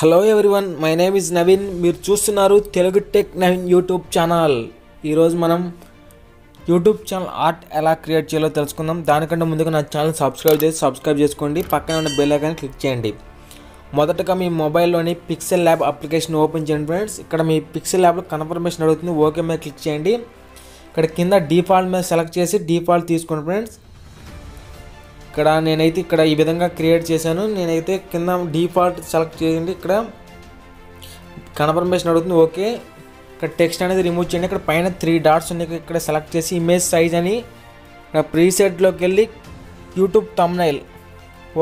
Hello everyone my name is Naveen. మీరు చూస్తున్నారు Telugu tech Naveen YouTube channel. ఈ రోజు మనం యూట్యూబ్ ఛానల్ ఆర్ట్ ఎలా క్రియేట్ చేయాలో తెలుసుకుందాం। దానికంటే ముందుగా నా ఛానల్ సబ్స్క్రైబ్ చేసుకోండి, పక్కన ఉన్న బెల్ ఐకాన్ క్లిక్ చేయండి। మొదటగా మీ మొబైల్లోని పిక్సెల్ ల్యాబ్ అప్లికేషన్ ఓపెన్ చేయండి ఫ్రెండ్స్। ఇక్కడ మీ పిక్సెల్ ల్యాబ్లో కన్ఫర్మేషన్ అడుగుతుంది, ఓకే మీద క్లిక్ చేయండి। ఇక్కడ కింద డిఫాల్ట్ మీద సెలెక్ట్ చేసి డిఫాల్ట్ తీసుకోండి ఫ్రెండ్స్। ఇక్కడ నేనైతే ఇక్కడ ఈ విధంగా క్రియేట్ చేశాను। నేనైతే కింద డిఫాల్ట్ సెలెక్ట్ చేయండి, ఇక్కడ కన్ఫర్మేషన్ అడుగుతుంది ఓకే। ఇక్కడ టెక్స్ట్ అనేది రిమూవ్ చేయండి, ఇక్కడ పైన 3 డాట్స్ ఉన్నాయి, ఇక్కడ సెలెక్ట్ చేసి ఇమేజ్ సైజ్ అని ఇక్కడ ప్రీసెట్లోకి వెళ్ళి యూట్యూబ్ థంబ్నైల్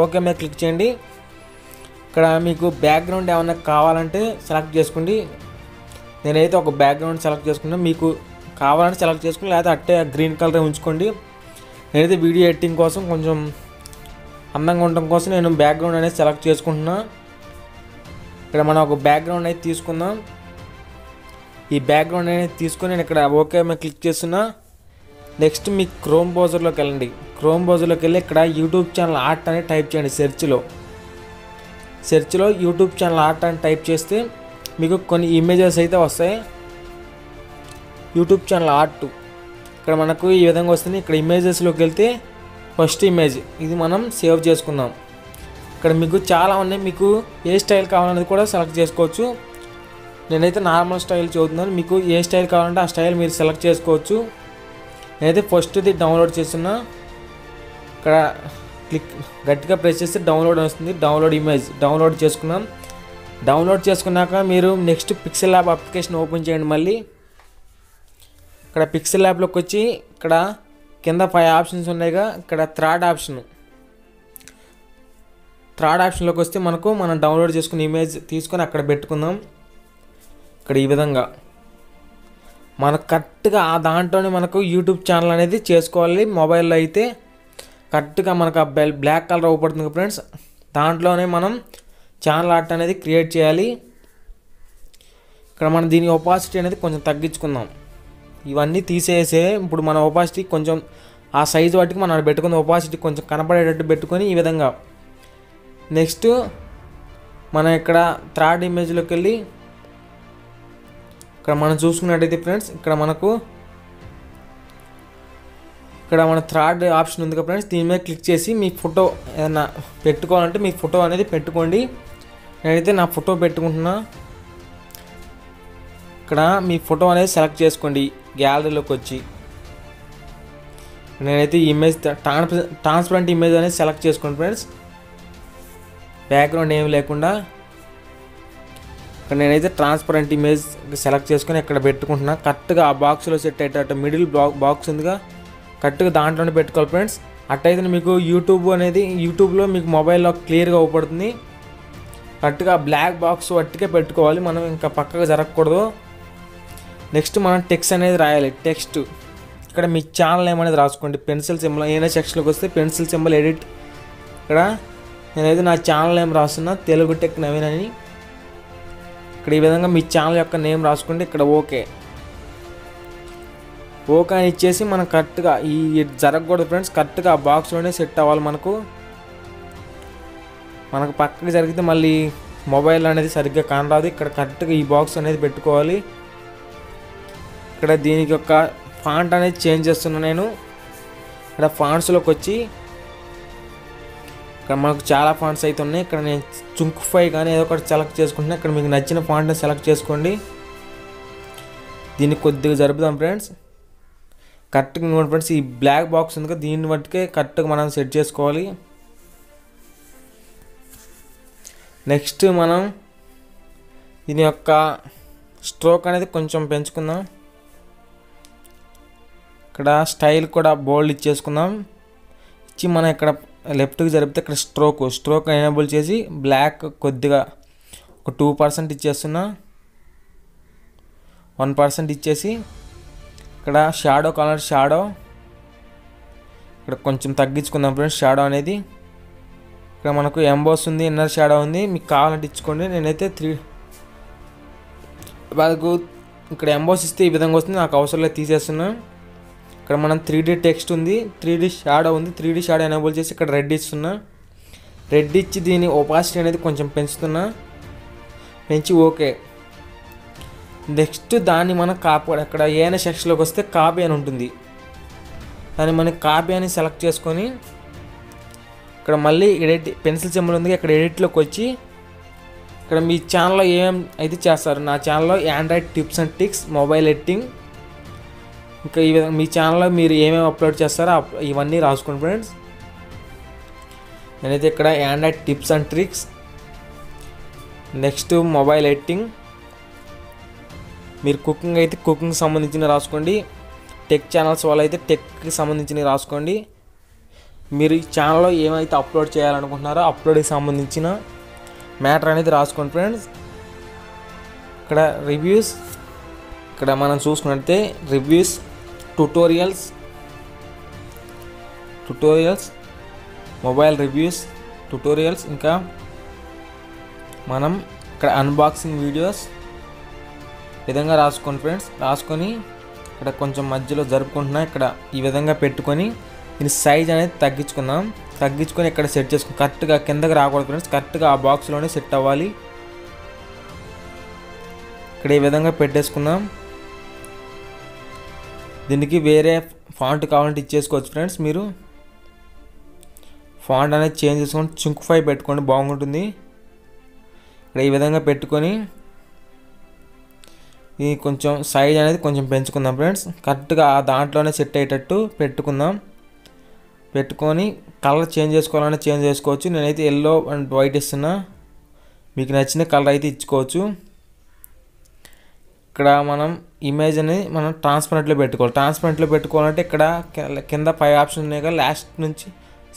ఓకే మీద క్లిక్ చేయండి। ఇక్కడ మీకు బ్యాక్గ్రౌండ్ ఏమైనా కావాలంటే సెలెక్ట్ చేసుకోండి, నేనైతే ఒక బ్యాక్గ్రౌండ్ సెలెక్ట్ చేసుకున్నాను, మీకు కావాలంటే సెలెక్ట్ చేసుకుని లేకపోతే అట్టే గ్రీన్ కలర్ ఉంచుకోండి। నేనైతే వీడియో ఎడిటింగ్ కోసం కొంచెం అందంగా ఉండటం కోసం నేను బ్యాక్గ్రౌండ్ అనేది సెలెక్ట్ చేసుకుంటున్నా। ఇక్కడ మనం ఒక బ్యాక్గ్రౌండ్ అయితే తీసుకుందాం, ఈ బ్యాక్గ్రౌండ్ అనేది తీసుకొని నేను ఇక్కడ ఓకే మీద క్లిక్ చేస్తున్నా। నెక్స్ట్ మీ క్రోమ్ బ్రౌజర్లోకి వెళ్ళండి, క్రోమ్ బ్రౌజర్లోకి వెళ్ళి ఇక్కడ యూట్యూబ్ ఛానల్ ఆర్ట్ అని టైప్ చేయండి సెర్చ్లో యూట్యూబ్ ఛానల్ ఆర్ట్ అని టైప్ చేస్తే మీకు కొన్ని ఇమేజెస్ అయితే వస్తాయి। యూట్యూబ్ ఛానల్ ఆర్ట్ ఇక్కడ మనకు ఈ విధంగా వస్తుంది। ఇక్కడ ఇమేజెస్లోకి వెళ్తే ఫస్ట్ ఇమేజ్ ఇది మనం సేవ్ చేసుకుందాం। ఇక్కడ మీకు చాలా ఉన్నాయి, మీకు ఏ స్టైల్ కావాలనేది కూడా సెలెక్ట్ చేసుకోవచ్చు। నేనైతే నార్మల్ స్టైల్ చూస్తున్నాను, మీకు ఏ స్టైల్ కావాలంటే ఆ స్టైల్ మీరు సెలెక్ట్ చేసుకోవచ్చు। నేనైతే ఫస్ట్ది డౌన్లోడ్ చేస్తున్నా, ఇక్కడ క్లిక్ గట్టిగా ప్రెస్ చేస్తే డౌన్లోడ్ వస్తుంది, డౌన్లోడ్ ఇమేజ్ డౌన్లోడ్ చేసుకున్నాం। డౌన్లోడ్ చేసుకున్నాక మీరు next pixel lab application open చేయండి। మళ్ళీ ఇక్కడ పిక్సెల్ ల్యాబ్లోకి వచ్చి ఇక్కడ కింద 5 ఆప్షన్స్ ఉన్నాయిగా, ఇక్కడ థర్డ్ ఆప్షన్లోకి వస్తే మనకు మనం డౌన్లోడ్ చేసుకున్న ఇమేజ్ తీసుకొని అక్కడ పెట్టుకుందాం। ఇక్కడ ఈ విధంగా మనకు కరెక్ట్గా ఆ దాంట్లోనే మనకు యూట్యూబ్ ఛానల్ అనేది చేసుకోవాలి। మొబైల్లో అయితే కరెక్ట్గా మనకు ఆ బ్లాక్ కలర్ అవుపడుతుంది ఫ్రెండ్స్, దాంట్లోనే మనం ఛానల్ ఆర్ట్ అనేది క్రియేట్ చేయాలి। ఇక్కడ మనం దీని ఒపాసిటీ అనేది కొంచెం తగ్గించుకుందాం, ఇవన్నీ తీసేసే ఇప్పుడు మన ఒపాసిటీ కొంచెం ఆ సైజు వాటికి మనం పెట్టుకున్న ఒపాసిటీ కొంచెం కనపడేటట్టు పెట్టుకొని ఈ విధంగా నెక్స్ట్ మనం ఇక్కడ థర్డ్ ఇమేజ్లోకి వెళ్ళి ఇక్కడ మనం చూసుకున్నట్టయితే ఫ్రెండ్స్ ఇక్కడ మన థర్డ్ ఆప్షన్ ఉంది కదా ఫ్రెండ్స్, దీని మీద క్లిక్ చేసి మీ ఫోటో ఏదైనా పెట్టుకోవాలంటే మీ ఫోటో అనేది పెట్టుకోండి। నేనైతే నా ఫోటో పెట్టుకుంటున్నా, ఇక్కడ మీ ఫోటో అనేది సెలెక్ట్ చేసుకోండి గ్యాలరీలోకి వచ్చి। నేనైతే ఇమేజ్ ట్రాన్స్పరెంట్ ఇమేజ్ అనేది సెలెక్ట్ చేసుకోండి ఫ్రెండ్స్, బ్యాక్గ్రౌండ్ ఏమి లేకుండా। ఇక్కడ నేనైతే ట్రాన్స్పరెంట్ ఇమేజ్ సెలెక్ట్ చేసుకొని ఇక్కడ పెట్టుకుంటున్నా, కరెక్ట్గా ఆ బాక్స్లో సెట్ అయ్యేటట్టు మిడిల్ బాక్స్ ఉందిగా కరెక్ట్గా దాంట్లోనే పెట్టుకోవాలి ఫ్రెండ్స్। అట్టయితే మీకు యూట్యూబ్లో మీకు మొబైల్లో క్లియర్గా అవుపడుతుంది, కరెక్ట్గా బ్లాక్ బాక్స్ వట్టికే పెట్టుకోవాలి, మనం ఇంకా పక్కగా జరగకూడదు। నెక్స్ట్ మనం టెక్స్ట్ అనేది రాయాలి, టెక్స్ట్ ఇక్కడ మీ ఛానల్ నేమ్ అనేది రాసుకోండి, పెన్సిల్ సింబల్ ఏదైనా సెక్షన్లోకి వస్తే పెన్సిల్ సింబల్ ఎడిట్। ఇక్కడ నేనైతే నా ఛానల్ నేమ్ రాస్తున్నా తెలుగు టెక్ నవీన్ అని, ఇక్కడ ఈ విధంగా మీ ఛానల్ యొక్క నేమ్ రాసుకోండి, ఇక్కడ ఓకే అని ఇచ్చేసి మనం కరెక్ట్గా ఈ జరగకూడదు ఫ్రెండ్స్, కరెక్ట్గా ఆ బాక్స్లోనే సెట్ అవ్వాలి। మనకు పక్కకి జరిగితే మళ్ళీ మొబైల్ అనేది సరిగ్గా కానరాదు, ఇక్కడ కరెక్ట్గా ఈ బాక్స్ అనేది పెట్టుకోవాలి। ఇక్కడ దీనికి ఒక ఫాంట్ అనేది చేంజ్ చేస్తున్నాను నేను, ఇక్కడ ఫాంట్స్లోకి వచ్చి ఇక్కడ మనకు చాలా ఫాంట్స్ అయితే ఉన్నాయి, ఇక్కడ నేను చుంకుఫై కానీ ఏదో ఒకటి సెలెక్ట్ చేసుకుంటున్నాను, ఇక్కడ మీకు నచ్చిన ఫాంట్ని సెలెక్ట్ చేసుకోండి। దీన్ని కొద్దిగా జరుపుదాం ఫ్రెండ్స్, కరెక్ట్గా ఇంకోటి ఫ్రెండ్స్ ఈ బ్లాక్ బాక్స్ ఉంది కదా దీన్ని బట్టికే కరెక్ట్గా మనం సెట్ చేసుకోవాలి। నెక్స్ట్ మనం దీని యొక్క స్ట్రోక్ అనేది కొంచెం పెంచుకుందాం, ఇక్కడ స్టైల్ కూడా బోల్డ్ ఇచ్చేసుకుందాం, ఇచ్చి మనం ఇక్కడ లెఫ్ట్కి జరిపితే ఇక్కడ స్ట్రోక్ ఎనేబుల్ చేసి బ్లాక్ కొద్దిగా ఒక 2% ఇచ్చేస్తున్నా, 1% ఇచ్చేసి ఇక్కడ షాడో ఇక్కడ కొంచెం తగ్గించుకుందాం ఫ్రెండ్స్ షాడో అనేది। ఇక్కడ మనకు ఎంబోస్ ఉంది, ఇన్నర్ షాడో ఉంది, మీకు కావాలంటే ఇచ్చుకోండి, నేనైతే 3 వాళ్ళకు ఇక్కడ ఎంబోస్ ఇస్తే ఈ విధంగా వస్తుంది, నాకు అవసరంలో తీసేస్తున్నాను। ఇక్కడ మనం 3D టెక్స్ట్ ఉంది, 3D షాడో ఉంది, 3D షాడో ఎనేబుల్ చేసి ఇక్కడ రెడ్ ఇస్తున్నా, రెడ్ ఇచ్చి దీని ఒపాసిటీ అనేది కొంచెం పెంచుతున్నా, మంచి ఓకే నెక్స్ట్ దాన్ని మనం కాపీ అక్కడ ఏన సెక్షన్లోకి వస్తే కాపీ అని ఉంటుంది దాన్ని మనం కాపీ అని సెలెక్ట్ చేసుకొని ఇక్కడ మళ్ళీ ఎడిట్ పెన్సిల్ సింబల్ ఉంది ఇక్కడ ఎడిట్లోకి వచ్చి ఇక్కడ మీ ఛానల్లో ఏం అయితే చేస్తారు నా ఛానల్లో Android tips and tricks mobile editing ఇంకా ఈ విధంగా మీ ఛానల్లో మీరు ఏమేమి అప్లోడ్ చేస్తారో ఇవన్నీ రాసుకోండి ఫ్రెండ్స్ నేనైతే ఇక్కడ Android tips and tricks next mobile editing మీరు కుకింగ్ అయితే కుకింగ్ సంబంధించినవి రాసుకోండి టెక్ ఛానల్స్ వాళ్ళైతే టెక్కి సంబంధించినవి రాసుకోండి మీరు ఈ ఛానల్లో ఏమైతే అప్లోడ్ చేయాలనుకుంటున్నారో అప్లోడ్కి సంబంధించిన మ్యాటర్ అనేది రాసుకోండి ఫ్రెండ్స్ ఇక్కడ రివ్యూస్ ఇక్కడ మనం చూసుకున్నట్లయితే reviews tutorials mobile reviews tutorials ఇంకా మనం ఇక్కడ అన్బాక్సింగ్ వీడియోస్ విధంగా రాసుకోండి ఫ్రెండ్స్ రాసుకొని ఇక్కడ కొంచెం మధ్యలో జరుపుకుంటున్నా ఇక్కడ ఈ విధంగా పెట్టుకొని దీని సైజ్ అనేది తగ్గించుకొని ఇక్కడ సెట్ చేసుకుని కరెక్ట్గా కిందకి రాకూడదు ఫ్రెండ్స్ కరెక్ట్గా ఆ బాక్స్లోనే సెట్ అవ్వాలి ఇక్కడ ఈ విధంగా పెట్టేసుకున్నాం దీనికి వేరే ఫాంట్ కావాలంటే ఇచ్చేసుకోవచ్చు ఫ్రెండ్స్ మీరు ఫాంట్ అనేది చేంజ్ చేసుకొని చింకుఫై పెట్టుకోండి బాగుంటుంది ఇక్కడ ఈ విధంగా పెట్టుకొని ఇది కొంచెం సైజ్ అనేది కొంచెం పెంచుకుందాం ఫ్రెండ్స్ కరెక్ట్గా ఆ దాంట్లోనే సెట్ అయ్యేటట్టు పెట్టుకుందాం పెట్టుకొని కలర్ చేంజ్ చేసుకోవాలంటే చేంజ్ చేసుకోవచ్చు నేనైతే ఎల్లో అండ్ వైట్ ఇస్తున్నా మీకు నచ్చిన కలర్ అయితే ఇచ్చుకోవచ్చు ఇక్కడ మనం ఇమేజ్ అనేది మనం ట్రాన్స్పరెంట్లో పెట్టుకోవాలి ట్రాన్స్పరెంట్లో పెట్టుకోవాలంటే ఇక్కడ కింద 5 ఆప్షన్ ఉన్నాయి కదా లాస్ట్ నుంచి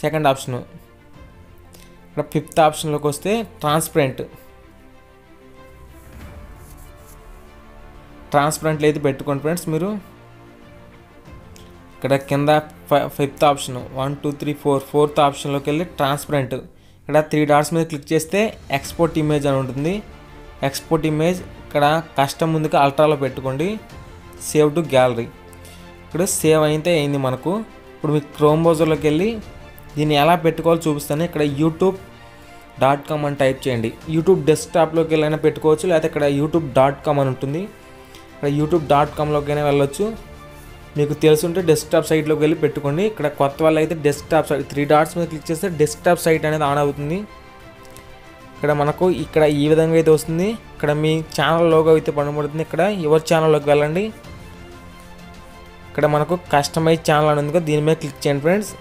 సెకండ్ ఆప్షన్ ఇక్కడ 5th ఆప్షన్లోకి వస్తే ట్రాన్స్పరెంట్లో అయితే పెట్టుకోండి ఫ్రెండ్స్ మీరు ఇక్కడ కింద 5th ఆప్షన్ 1 2 3 4 4th ఆప్షన్లోకి వెళ్ళి ట్రాన్స్పరెంట్ ఇక్కడ 3 డాట్స్ మీద క్లిక్ చేస్తే ఎక్స్పోర్ట్ ఇమేజ్ అని ఉంటుంది ఎక్స్పోర్ట్ ఇమేజ్ ఇక్కడ కష్టం ముందుకు అల్ట్రాలో పెట్టుకోండి సేవ్ టు గ్యాలరీ ఇప్పుడు సేవ్ అయితే అయింది మనకు ఇప్పుడు మీకు క్రోమ్ బ్రౌజర్లోకి వెళ్ళి దీన్ని ఎలా పెట్టుకోవాలో చూపిస్తాను ఇక్కడ youtube.com అని టైప్ చేయండి యూట్యూబ్ డెస్క్టాప్లోకి వెళ్ళైనా పెట్టుకోవచ్చు లేకపోతే ఇక్కడ youtube.com అని ఉంటుంది ఇక్కడ youtube.comలోకైనా వెళ్ళొచ్చు మీకు తెలుసుంటే డెస్క్టాప్ సైట్లోకి వెళ్ళి పెట్టుకోండి ఇక్కడ కొత్త వాళ్ళు అయితే డెస్క్టాప్ సైట్ 3 డాట్స్ మీద క్లిక్ చేస్తే డెస్క్టాప్ సైట్ అనేది ఆన్ అవుతుంది ఇక్కడ మనకు ఇక్కడ ఈ విధంగా అయితే వస్తుంది ఇక్కడ మీ ఛానల్ లోగో అయితే పడబడుతుంది ఇక్కడ ఎవరి ఛానల్లోకి వెళ్ళండి ఇక్కడ మనకు కస్టమైజ్ ఛానల్ అని ఉంది దీని మీద క్లిక్ చేయండి ఫ్రెండ్స్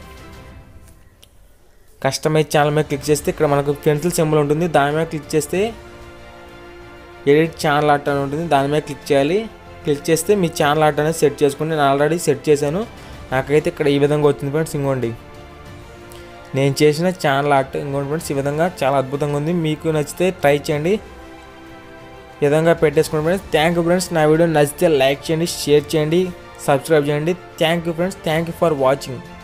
కస్టమైజ్ ఛానల్ మీద క్లిక్ చేస్తే ఇక్కడ మనకు పెన్సిల్ సింబల్ ఉంటుంది దాని మీద క్లిక్ చేస్తే ఎడిట్ ఛానల్ ఆర్ట్ అని ఉంటుంది దాని మీద క్లిక్ చేయాలి క్లిక్ చేస్తే మీ ఛానల్ ఆర్ట్ అనేది సెట్ చేసుకోండి నేను ఆల్రెడీ సెట్ చేశాను నాకైతే ఇక్కడ ఈ విధంగా వచ్చింది ఫ్రెండ్స్ ఇంకోండి నేను చేసిన ఛానల్ ఆర్ట్ ఇంకోటి ఫ్రెండ్స్ ఈ విధంగా చాలా అద్భుతంగా ఉంది మీకు నచ్చితే ట్రై చేయండి ఈ విధంగా పెట్టేసుకోండి ఫ్రెండ్స్ థ్యాంక్ యూ ఫ్రెండ్స్ నా వీడియో నచ్చితే లైక్ చేయండి షేర్ చేయండి సబ్స్క్రైబ్ చేయండి thank you friends thank you for watching